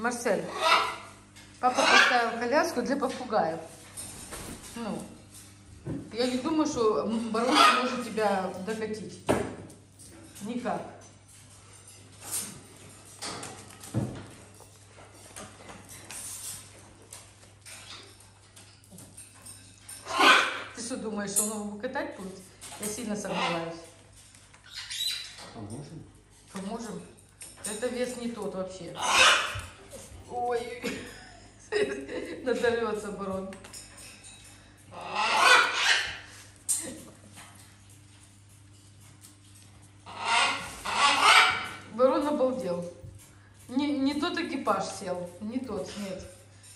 Марсель, папа поставил коляску для попугаев. Ну, я не думаю, что Барон может тебя докатить. Никак. Ты что думаешь, он его катать будет? Я сильно сомневаюсь. Поможем? Поможем? Это вес не тот вообще. Ой, надорвется Барон. Барон обалдел. Не тот экипаж сел, не тот, нет.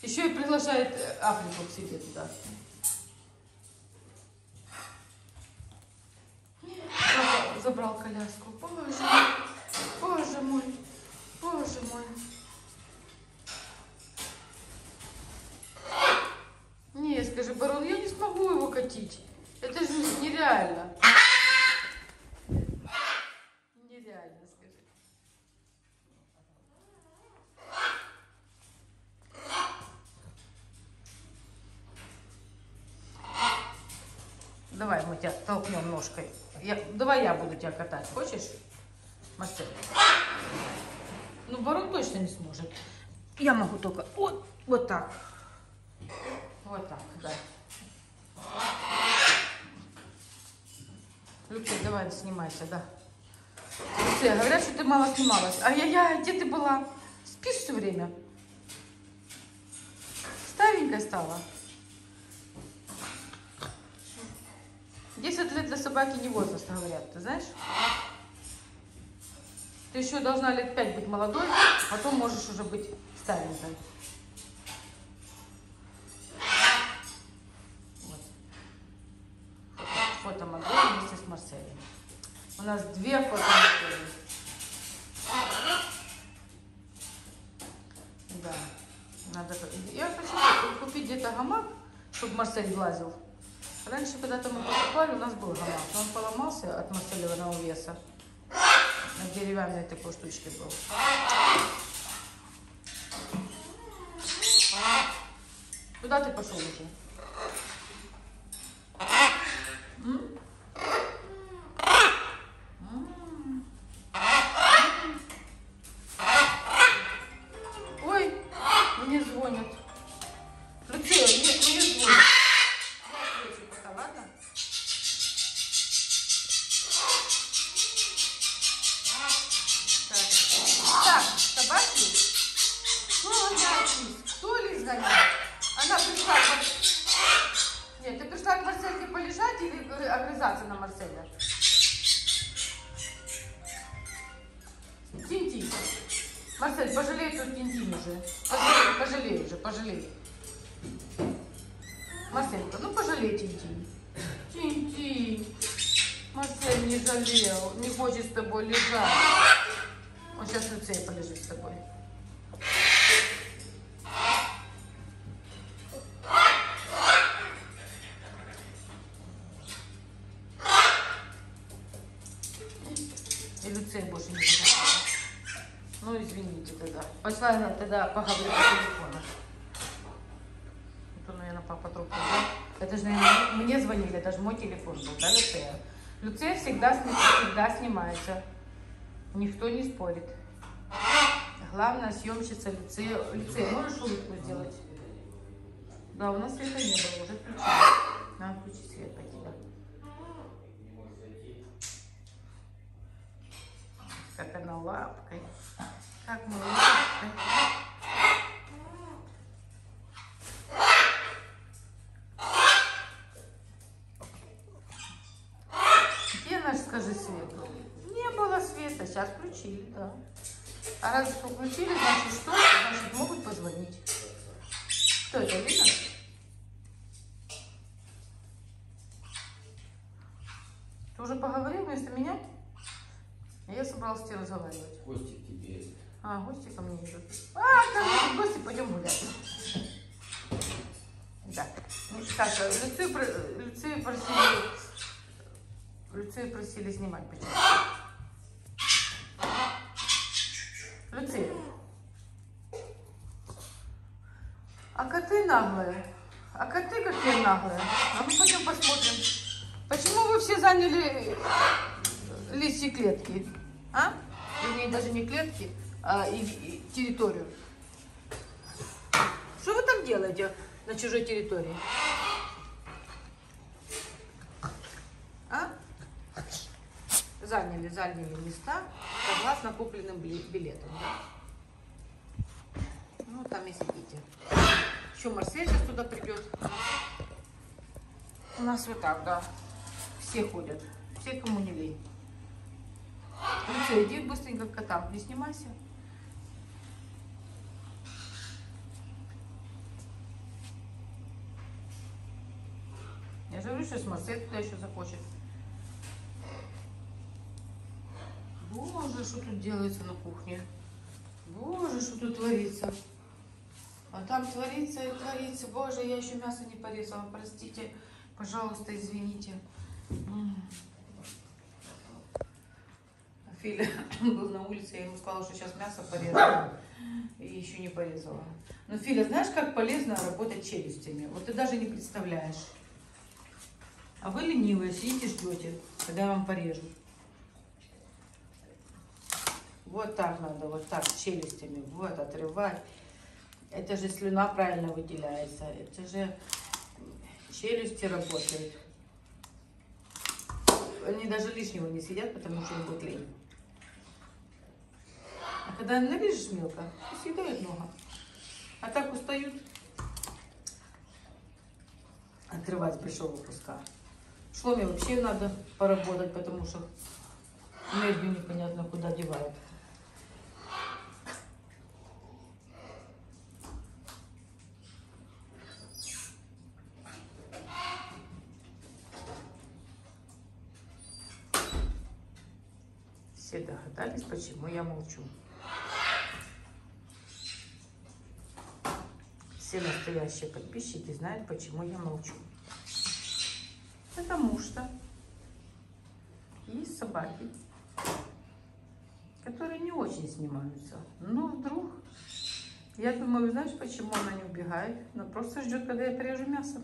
Еще и приглашает Африку к себе туда. Папа забрал коляску. Боже мой, боже мой, боже мой. Не, скажи, Барон, я не смогу его катить. Это же нереально. Нереально, скажи. Давай мы тебя толкнем ножкой. Давай я буду тебя катать. Хочешь, мастер? Ну, Барон точно не сможет. Я могу только вот, вот так. Вот так, да. Люся, давай снимайся, да. Люся, говорят, что ты мало снималась. Ай-яй-яй, где ты была? Спишь все время? Старенькая стала. 10 лет для собаки не возраст, говорят, ты знаешь? Ты еще должна лет 5 быть молодой, потом можешь уже быть старенькой. Фотомодель вместе с Марселем. У нас 2 фотомодели. Да. Надо... Я хочу купить где-то гамак, чтобы Марсель влазил. Раньше, когда-то мы покупали, у нас был гамак. Но он поломался от Марселевого веса. На деревянной такой штучке был. Куда ты пошел уже? Ой, мне звонят. Люция, мне звонят. Я отвечу пока, ладно? Так, собаки. Кто лис гоняет? Она пришла. Нет, ты пришла к Марсельке полежать или огрызаться на Марселя? Тинти. Марсель, пожалей тут Тинти уже. Пожалей уже, пожалей. Марселька, ну пожалей Тинти. Тинти. Марсель не жалел, не хочет с тобой лежать. Он сейчас в лице полежит с тобой. Больше не буду. Ну, извините тогда. Пошла я тогда поговорить по телефону. Это, наверное, папа трубку. Это же, наверное, мне звонили, это же мой телефон был, да, Люция? Люция всегда снимается. Никто не спорит. Главное, съемщица Люция. Люция, можешь улыбку сделать? Да, у нас света не было, уже включили. Надо включить свет пойти, да. Как она лапкой. Как мы лапкой. Где наш, скажи, свет? Не было света, сейчас включили, да. А раз что включили, значит что? Значит, могут позвонить. Что это, Лина? Ты уже поговорил вместо меня? Я собралась с тебе разговаривать. Костик тебе. А, гости ко мне идут. А, гости, пойдем гулять. Да. Саша, Люцию просили снимать почему-то. Люцию. А коты наглые. А коты какие наглые. А мы потом посмотрим. Почему вы все заняли лисьи клетки? А? Вернее, даже не клетки, а и территорию. Что вы там делаете на чужой территории? А? Заняли места согласно купленным билетам. Да? Ну, там и сидите. Еще Марсель сейчас туда придет. У нас вот так, да. Все ходят. Все, кому не лень. Ну все, иди быстренько к котам. Не снимайся. Я же говорю, что с Марсель туда еще захочет. Боже, что тут делается на кухне. Боже, что тут творится. А там творится и творится. Боже, я еще мясо не порезала. Простите, пожалуйста, извините. Филя был на улице, я ему сказала, что сейчас мясо порезала. И еще не порезала. Но, Филя, знаешь, как полезно работать челюстями? Вот ты даже не представляешь. А вы ленивые, сидите, ждете, когда вам порежут. Вот так надо, вот так, челюстями, вот, отрывать. Это же слюна правильно выделяется, это же челюсти работают. Они даже лишнего не съедят, потому что им будет лень. А когда нарежешь мелко, съедают много. А так устают отрывать с большого куска. Шломе вообще надо поработать, потому что энергию непонятно куда девают. Все догадались, почему я молчу. Все настоящие подписчики знают, почему я молчу. Потому что есть собаки, которые не очень снимаются. Но вдруг, я думаю, знаешь, почему она не убегает? Она просто ждет, когда я порежу мясо.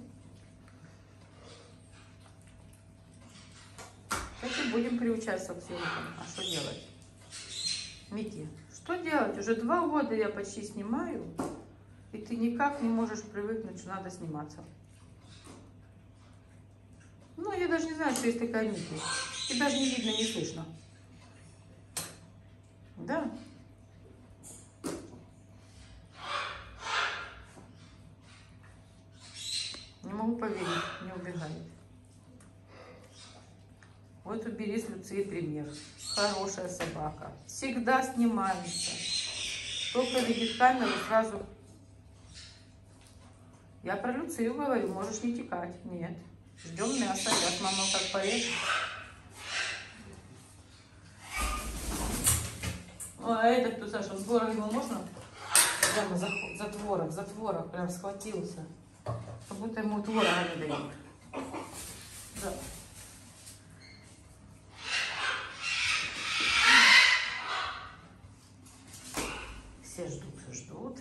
Будем приучать собственникам. А что делать? Микки, что делать? Уже 2 года я почти снимаю, и ты никак не можешь привыкнуть, что надо сниматься. Ну, я даже не знаю, что есть такая Микки. И даже не видно, не слышно. Да? Не могу поверить, не убегает. Вот убери с Люции пример. Хорошая собака. Всегда снимается. Только видит камеру сразу. Я про Люцию говорю, можешь не текать. Нет. Ждем мяса. Сейчас мама как порежет. А это кто, Саша? Творог его можно? Прямо за творог. Прям схватился. Как будто ему творога не дают. Да. Ждут.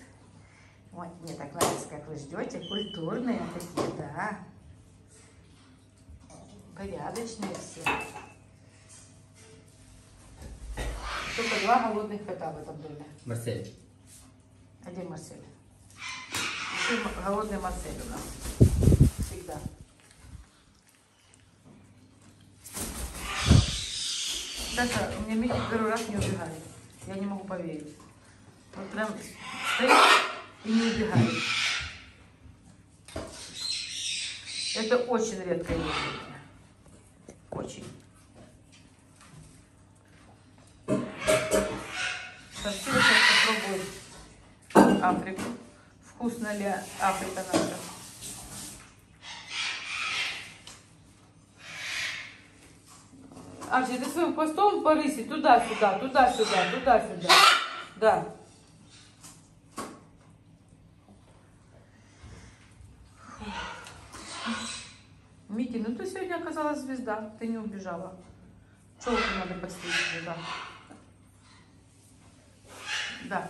Ой, мне так нравится, как вы ждете. Культурные такие, да. Порядочные все. Только 2 голодных кота в этом доме. Марсель. А где Марсель? Еще голодный Марсель у нас. Всегда. Саша, у меня Митя 1-й раз не убегает. Я не могу поверить. Вот прям стоит и не убегает. Это очень редкое явление. Очень. Сейчас попробуем Африку. Вкусно ли Африка наша? Арчи, ты своим хвостом порыси туда-сюда, туда-сюда, туда-сюда. Да. Митя, ну ты сегодня оказалась звезда, ты не убежала. Челку надо подстричь, да. Да.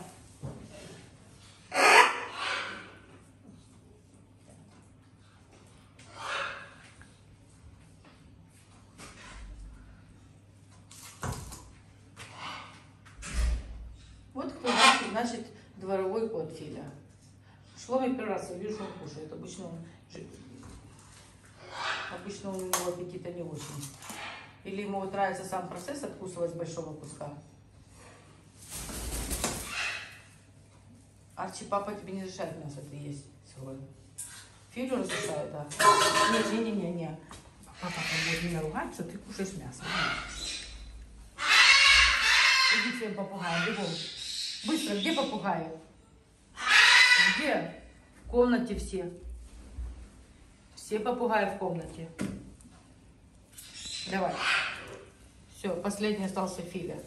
значит дворовой кот Филя. Шло мне первый раз, я вижу, что он кушает. Обычно у него аппетита не очень. Или ему вот нравится сам процесс откусывать большого куска. Арчи, папа тебе не разрешает у нас это есть сегодня. Филю разрешает, да. Нет, не. Папа будет меня ругать, что ты кушаешь мясо. Иди всем попугая, бегом. Быстро, где попугаи? Где? В комнате все. Все попугаи в комнате. Давай. Все, последний остался Филя.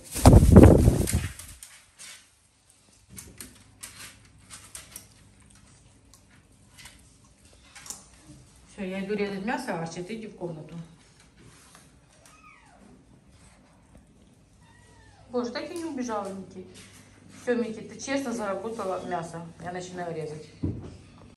Все, я иду резать мясо, Арчи, ты иди в комнату. Боже, так и не убежала, Митя. Все, Митя, ты честно заработала мясо. Я начинаю резать.